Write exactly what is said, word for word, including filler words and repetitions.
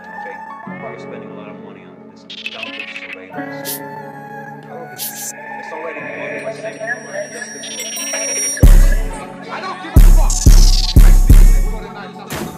Okay, we're spending a lot of money on this selfish surveillance. Oh, it's already more than my second. I don't give a fuck. I think we're going to